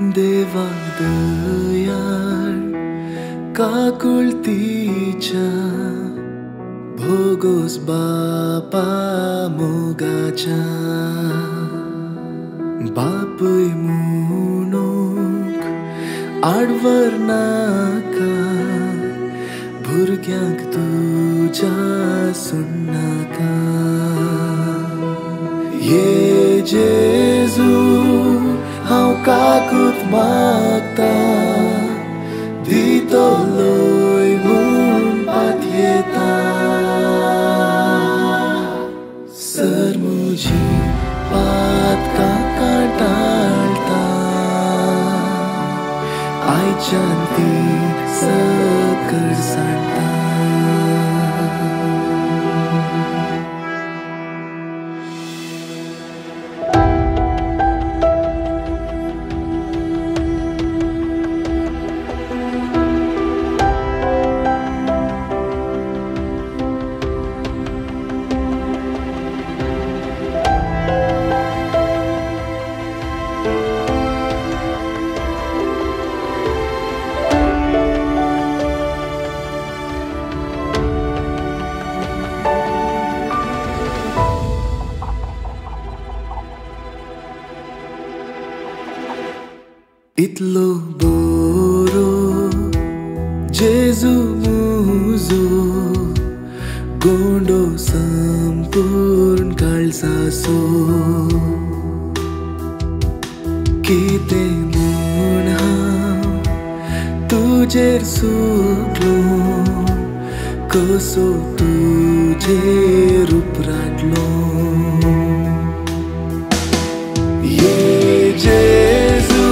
Deva Dayaal Kakulthichya Bhogos Bapa Mogacha Bapui Munok Advarnaka Bhurgyank Tuja Sunnaka Ye Jesu Au kakut mata Dito loy mum patieta Sar mujhe baat ka katalta Ai chanti sab kar santa Itlo boro Jesu muzo Gondo sampurn kalsaso Kite mona Tujer suklo Koso tujer upradlo Ye Jesu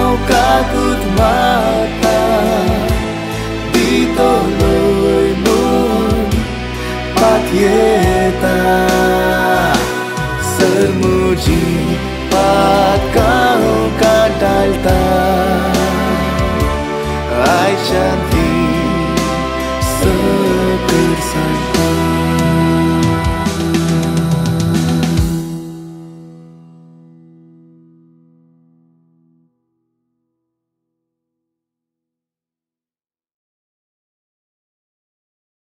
Au kakut mata Dito loy mun patieta Sar muji